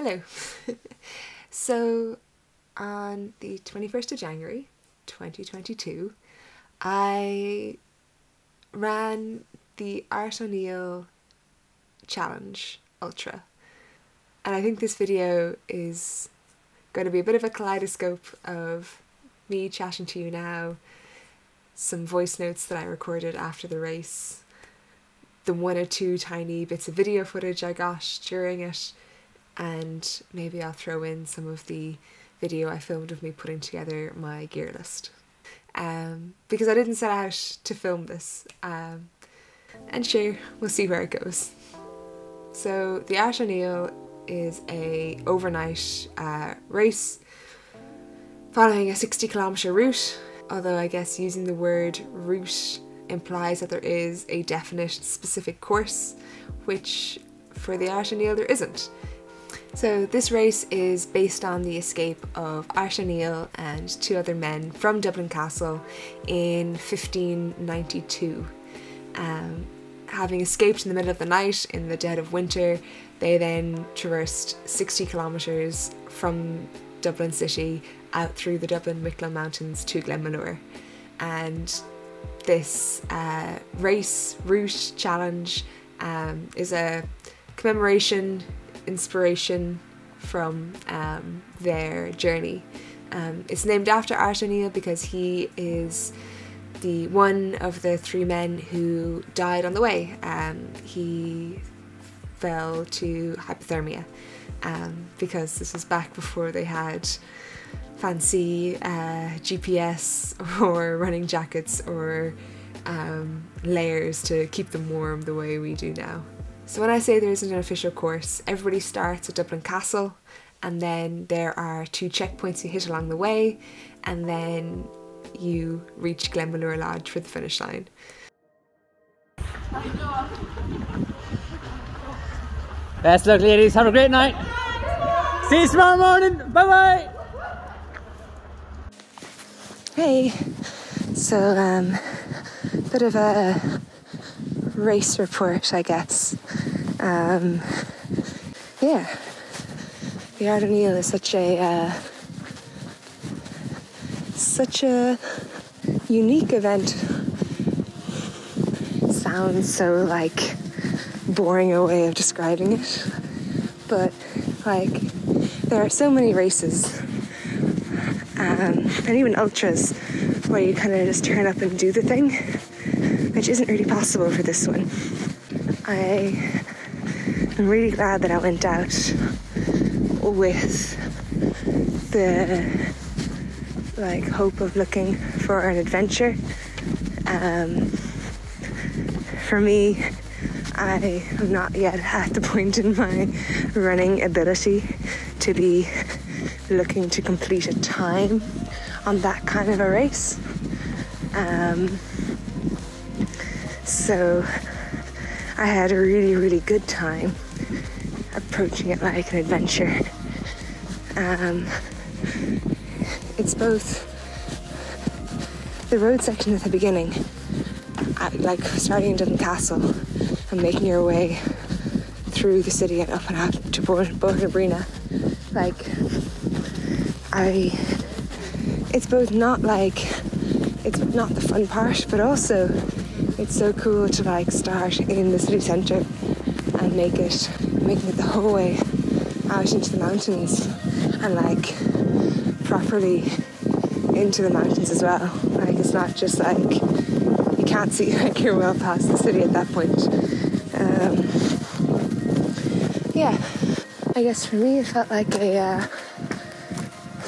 Hello. So on the 21st of January 2022 I ran the Art O'Neill Challenge Ultra, and I think this video is going to be a bit of a kaleidoscope of me chatting to you now, some voice notes that I recorded after the race, the one or two tiny bits of video footage I got during it, and maybe I'll throw in some of the video I filmed of me putting together my gear list. Because I didn't set out to film this, and sure, we'll see where it goes. So the Art O'Neill is a overnight race following a 60-kilometre route, although I guess using the word route implies that there is a definite specific course, which for the Art O'Neill there isn't. So this race is based on the escape of Art O'Neill and two other men from Dublin Castle in 1592. Having escaped in the middle of the night in the dead of winter, they then traversed 60 kilometres from Dublin City out through the Dublin Wicklow Mountains to Glenmalure. And this race route challenge is a commemoration inspiration from their journey. It's named after Art O'Neill because he is the one of the three men who died on the way. He fell to hypothermia because this was back before they had fancy GPS or running jackets or layers to keep them warm the way we do now. So when I say there isn't an official course, everybody starts at Dublin Castle, and then there are two checkpoints you hit along the way, and then you reach Glenmalure Lodge for the finish line. Best luck, ladies. Have a great night. See you tomorrow morning. Bye-bye. Hey. So, bit of a race report, I guess. Yeah, the Art O'Neill is such a unique event. Sounds so like boring a way of describing it, but like there are so many races and even ultras where you kind of just turn up and do the thing, which isn't really possible for this one. I am really glad that I went out with the like hope of looking for an adventure. For me, I am not yet at the point in my running ability to be looking to complete a time on that kind of a race. So I had a really, really good time approaching it like an adventure. It's both the road section at the beginning, like starting in Dublin Castle and making your way through the city and up and up to Borobruna. Like, it's both not like, it's not the fun part, but also it's so cool to like start in the city centre and making it the whole way out into the mountains and like properly into the mountains as well. Like it's not just like you can't see, like you're well past the city at that point. Yeah, I guess for me it felt like a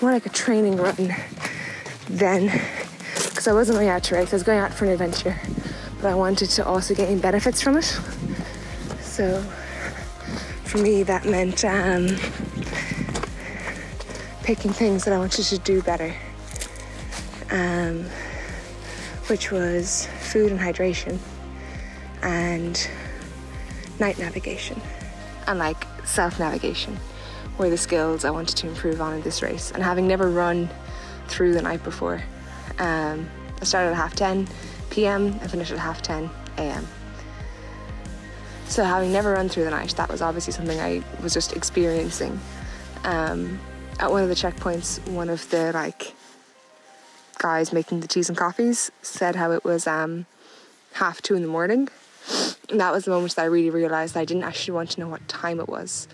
more like a training run then, because I wasn't going out to race. I was going out for an adventure. But I wanted to also gain benefits from it. So for me that meant picking things that I wanted to do better, which was food and hydration and night navigation and like self-navigation were the skills I wanted to improve on in this race. And having never run through the night before, I started at 10:30 p.m. and finished at 10:30 a.m. So having never run through the night, that was obviously something I was just experiencing At one of the checkpoints, one of the guys making the teas and coffees said how it was 2:30 in the morning, and that was the moment that I really realized that I didn't actually want to know what time it was.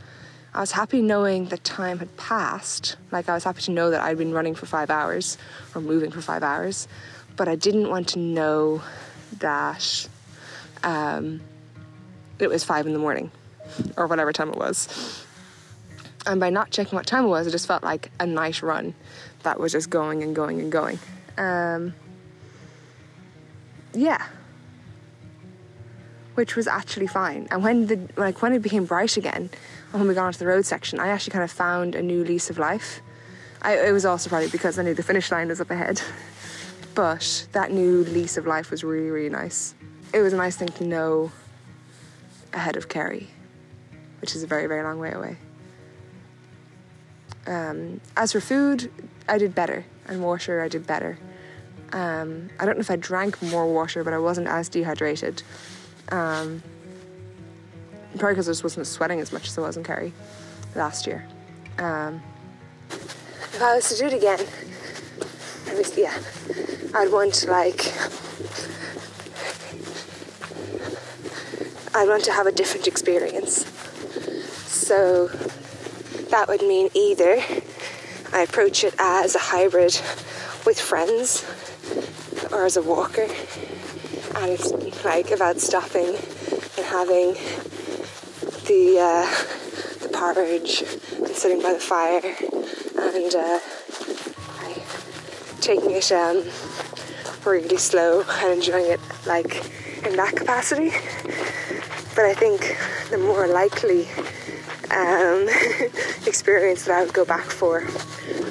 I was happy knowing that time had passed, I was happy to know that I'd been running for 5 hours or moving for 5 hours, but I didn't want to know that it was 5 in the morning or whatever time it was. And by not checking what time it was, it just felt like a night run that was just going and going and going. Yeah, which was actually fine. And when the when it became bright again, and when we got onto the road section, I actually kind of found a new lease of life. It was also probably because I knew the finish line was up ahead, but that new lease of life was really, really nice. It was a nice thing to know ahead of Kerry, which is a very, very long way away. As for food, I did better, and water, I did better. I don't know if I drank more water, but I wasn't as dehydrated. Probably because I just wasn't sweating as much as I was in Kerry last year. If I was to do it again, at least, yeah, I'd want to have a different experience. So that would mean either I approach it as a hybrid with friends or as a walker, and it's about stopping and having the porridge and sitting by the fire and taking it really slow and enjoying it in that capacity. But I think the more likely experience that I would go back for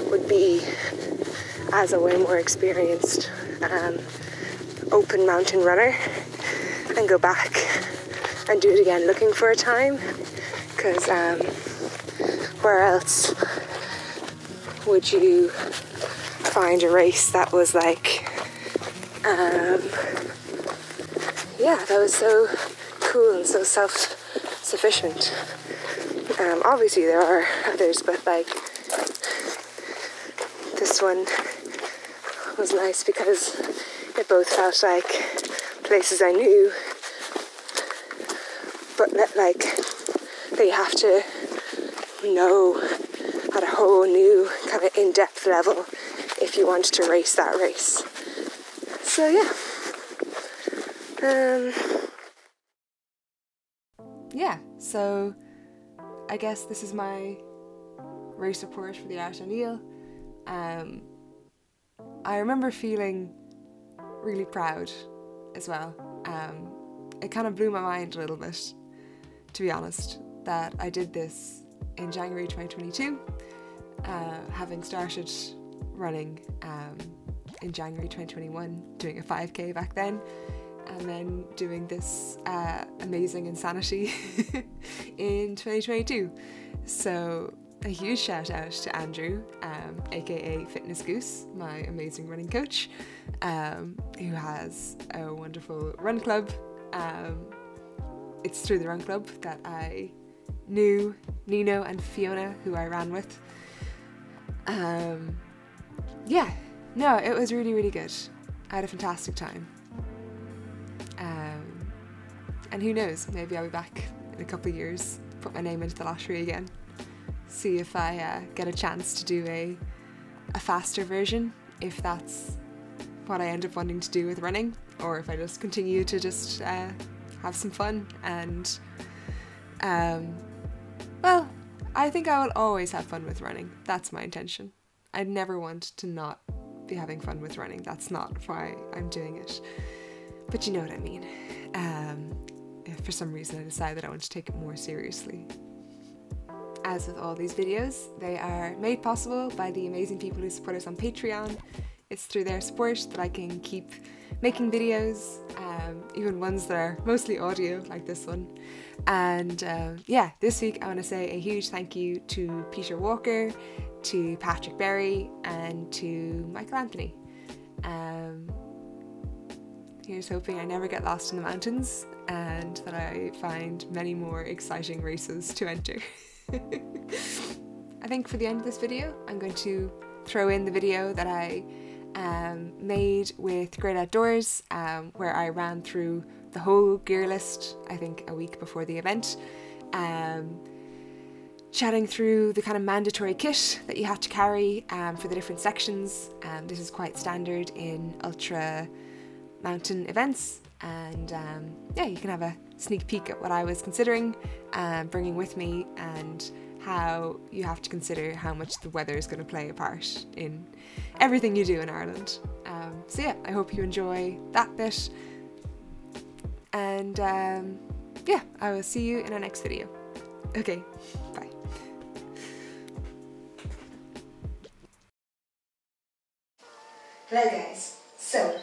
would be as a way more experienced open mountain runner, and go back and do it again looking for a time, because where else would you find a race that was that was so cool and so self-sufficient? Obviously there are others, but this one was nice because it both felt places I knew, but that you have to know at a whole new kind of in-depth level if you want to race that race. So yeah. So I guess this is my race report for the Art O'Neill. I remember feeling really proud as well. It kind of blew my mind a little bit, to be honest, that I did this in January 2022, having started running in January 2021, doing a 5k back then, and then doing this amazing insanity in 2022. So a huge shout out to Andrew, aka Fitness Goose, my amazing running coach, who has a wonderful run club. It's through the run club that I knew Nino and Fiona, who I ran with. Yeah, no, it was really, really good. I had a fantastic time. And who knows, maybe I'll be back in a couple of years, put my name into the lottery again, see if I get a chance to do a faster version, if that's what I end up wanting to do with running, or if I just continue to just have some fun. And well, I think I will always have fun with running. That's my intention. I'd never want to not be having fun with running. That's not why I'm doing it, but you know what I mean. If for some reason I decide that I want to take it more seriously. As with all these videos, they are made possible by the amazing people who support us on Patreon. It's through their support that I can keep making videos, even ones that are mostly audio, like this one. And yeah, this week I want to say a huge thank you to Peter Walker, to Patrick Berry, and to Michael Anthony. Here's hoping I never get lost in the mountains, and that I find many more exciting races to enter. I think for the end of this video, I'm going to throw in the video that I made with Great Outdoors, where I ran through the whole gear list, I think a week before the event, chatting through the kind of mandatory kit that you have to carry for the different sections. This is quite standard in ultra mountain events, and yeah, you can have a sneak peek at what I was considering bringing with me, and how you have to consider how much the weather is going to play a part in everything you do in Ireland. So yeah, I hope you enjoy that bit, and yeah, I will see you in our next video. Okay, bye. Hello guys, so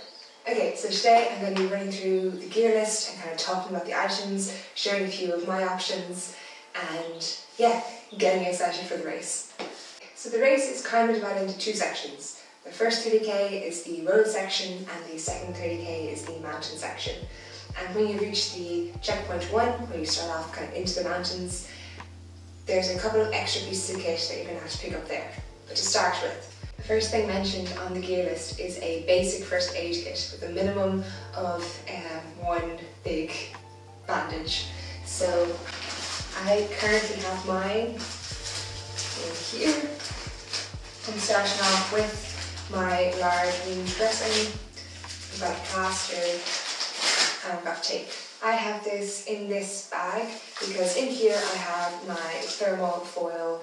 today I'm going to be running through the gear list and kind of talking about the items, sharing a few of my options, and yeah, getting excited for the race. So the race is kind of divided into two sections. The first 30k is the road section, and the second 30k is the mountain section. And when you reach the checkpoint 1, where you start off kind of into the mountains, there's a couple of extra pieces of kit that you're going to have to pick up there. But to start with, the first thing mentioned on the gear list is a basic first aid kit with a minimum of one big bandage. So I currently have mine in here. I'm starting off with my large wound dressing. I've got a plaster, and I've got tape. I have this in this bag because in here I have my thermal foil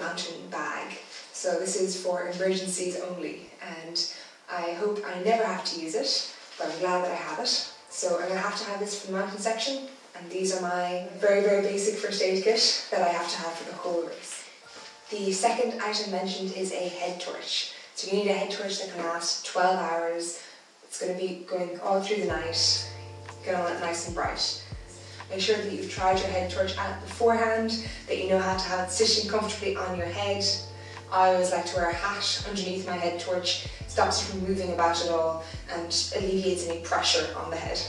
mountain bag. So this is for emergencies only, and I hope I never have to use it, but I'm glad that I have it. So I'm going to have this for the mountain section, and these are my very, very basic first aid kit that I have to have for the whole race. The second item mentioned is a head torch. So you need a head torch that can last 12 hours. It's going to be going all through the night. Get on it nice and bright. Make sure that you've tried your head torch out beforehand, that you know how to have it sitting comfortably on your head. I always like to wear a hat underneath my head torch, stops it from moving about at all, and alleviates any pressure on the head.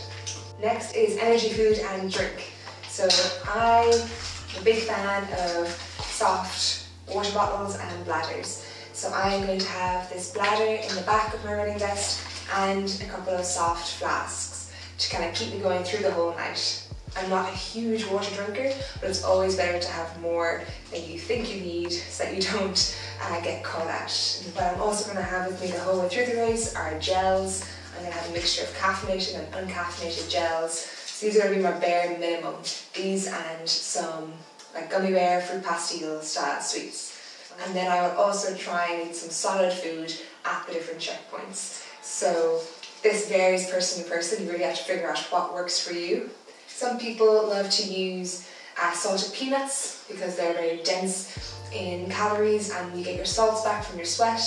Next is energy food and drink. So I'm a big fan of soft water bottles and bladders. So I'm going to have this bladder in the back of my running vest and a couple of soft flasks to kind of keep me going through the whole night. I'm not a huge water drinker, but it's always better to have more than you think you need so that you don't get caught out. What I'm also going to have with me the whole way through the race are gels. I'm going to have a mixture of caffeinated and uncaffeinated gels. So these are going to be my bare minimum. These and some like gummy bear, fruit pastille style sweets. And then I will also try and eat some solid food at the different checkpoints. So this varies person to person. You really have to figure out what works for you. Some people love to use salted peanuts because they're very dense in calories and you get your salts back from your sweat.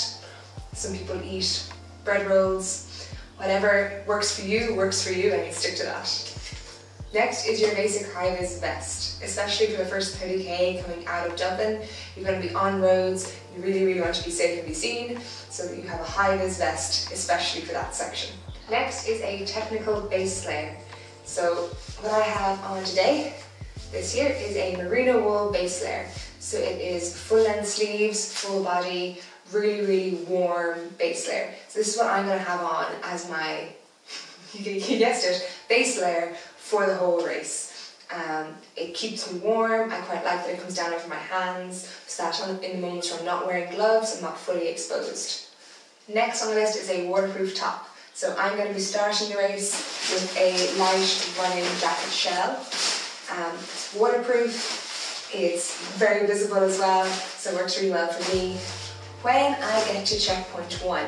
Some people eat bread rolls. Whatever works for you, and you stick to that. Next is your basic high-vis vest. Especially for the first 30k coming out of Dublin, you're going to be on roads, you really, really want to be safe and be seen, so that you have a high-vis vest, especially for that section. Next is a technical base layer. So what I have on today, this here, is a merino wool base layer. So it is full-length sleeves, full body, really, really warm base layer. So this is what I'm going to have on as my, you guessed it, base layer for the whole race. It keeps me warm. I quite like that it comes down over my hands, so that in the moments where I'm not wearing gloves, I'm not fully exposed. Next on the list is a waterproof top. So I'm going to be starting the race with a light running jacket shell. It's waterproof, it's very visible as well, so it works really well for me. When I get to checkpoint 1,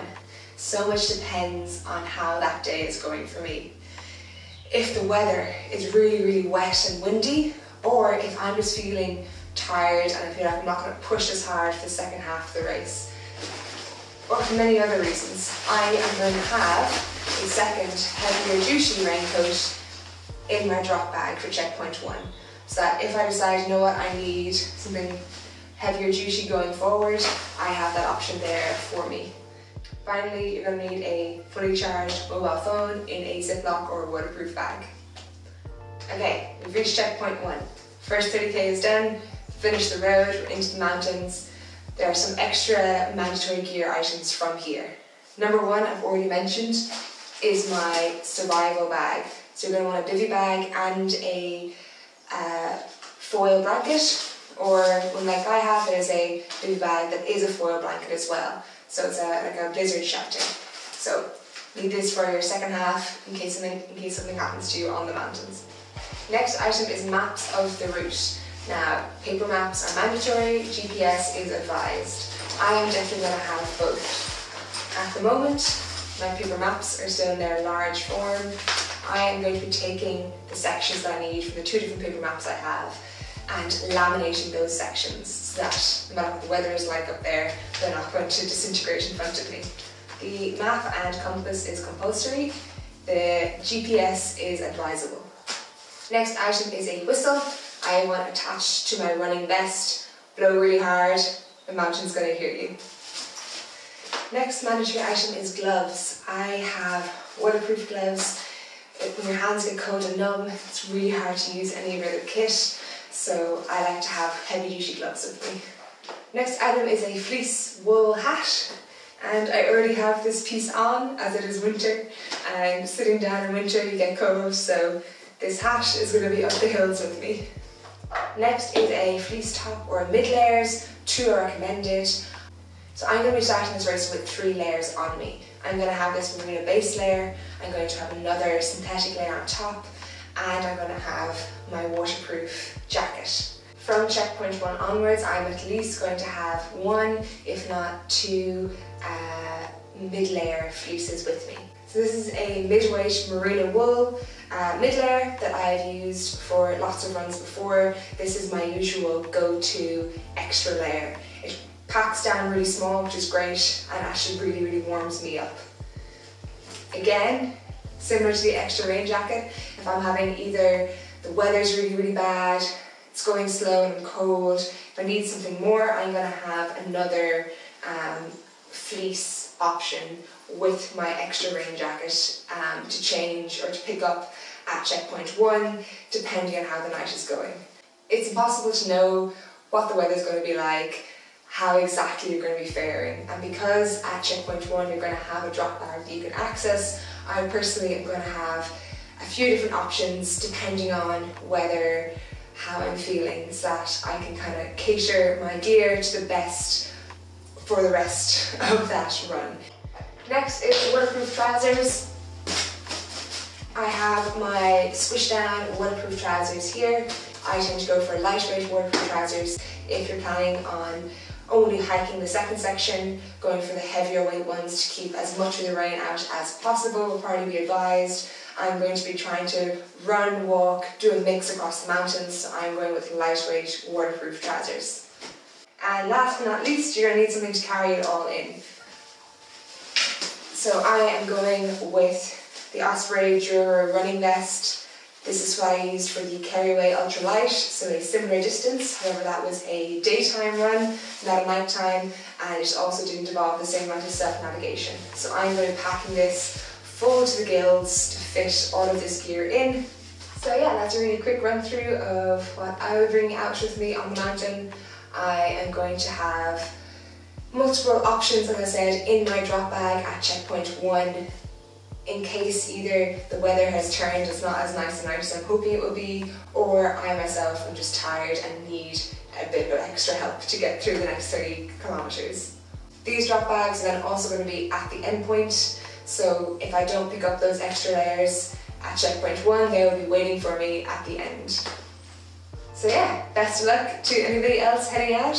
so much depends on how that day is going for me. If the weather is really, really wet and windy, or if I'm just feeling tired and I feel like I'm not going to push as hard for the second half of the race, or for many other reasons, I am going to have a second heavier duty raincoat in my drop bag for checkpoint 1. So that if I decide, you know what, I need something heavier duty going forward, I have that option there for me. Finally, you're going to need a fully charged mobile phone in a ziplock or waterproof bag. Okay, we've reached checkpoint 1. First 30k is done, finish the road, we're into the mountains. There are some extra mandatory gear items from here. Number one, I've already mentioned, is my survival bag. So you're going to want a bivy bag and a foil blanket, or one like I have, there's a bivy bag that is a foil blanket as well. So it's like a blizzard shelter. So need this for your second half in case something happens to you on the mountains. Next item is maps of the route. Now, paper maps are mandatory, GPS is advised. I am definitely going to have both. At the moment, my paper maps are still in their large form. I am going to be taking the sections that I need from the two different paper maps I have and laminating those sections so that no matter what the weather is like up there, they're not going to disintegrate in front of me. The map and compass is compulsory. The GPS is advisable. Next item is a whistle. I want attached to my running vest. Blow really hard, the mountain's going to hear you. Next mandatory item is gloves. I have waterproof gloves. When your hands get cold and numb, it's really hard to use any of your other kit, so I like to have heavy-duty gloves with me. Next item is a fleece wool hat, and I already have this piece on as it is winter, and sitting down in winter you get cold, so this hat is going to be up the hills with me. Next is a fleece top or a mid-layers, two are recommended. So I'm going to be starting this race with 3 layers on me. I'm going to have this marine base layer, I'm going to have another synthetic layer on top, and I'm going to have my waterproof jacket. From checkpoint 1 onwards, I'm at least going to have 1, if not 2, mid-layer fleeces with me. So this is a mid-weight merino wool mid-layer that I've used for lots of runs before. This is my usual go-to extra layer. It packs down really small, which is great, and actually really, really warms me up. Again, similar to the extra rain jacket, if I'm having either the weather's really, really bad, it's going slow and I'm cold, if I need something more, I'm going to have another fleece option with my extra rain jacket to change or to pick up at checkpoint 1, depending on how the night is going. It's impossible to know what the weather's going to be like, how exactly you're going to be faring, and because at checkpoint 1 you're going to have a drop bar that you can access, I personally am going to have a few different options depending on weather, how I'm feeling, so that I can kind of cater my gear to the best for the rest of that run. Next is the waterproof trousers. I have my squish down waterproof trousers here. I tend to go for lightweight waterproof trousers if you're planning on only hiking the second section, going for the heavier weight ones to keep as much of the rain out as possible will probably be advised. I'm going to be trying to run, walk, do a mix across the mountains, so I'm going with lightweight waterproof trousers. And last but not least, you're going to need something to carry it all in. So I am going with the Osprey Duro running vest. This is what I used for the Kerry ultralight, so a similar distance, however that was a daytime run, not a nighttime, and it also didn't involve the same amount of self-navigation. So I'm going to be packing this full to the gills to fit all of this gear in. So yeah, that's a really quick run through of what I would bring out with me on the mountain. I am going to have multiple options, as I said, in my drop bag at checkpoint 1. In case either the weather has turned, it's not as nice a night as I'm hoping it will be, or I myself am just tired and need a bit of extra help to get through the next 30 kilometres. These drop bags are then also going to be at the endpoint, so if I don't pick up those extra layers at checkpoint 1, they will be waiting for me at the end. So yeah, best of luck to anybody else heading out.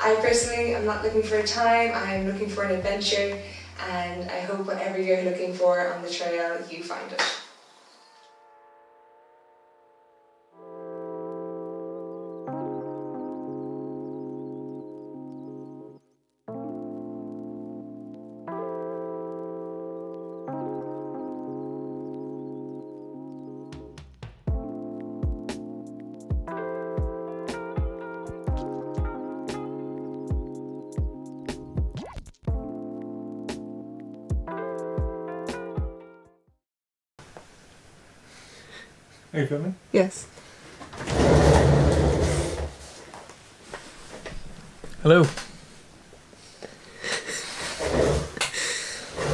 I personally am not looking for a time, I am looking for an adventure. And I hope whatever you're looking for on the trail, you find it. Are you filming? Yes. Hello.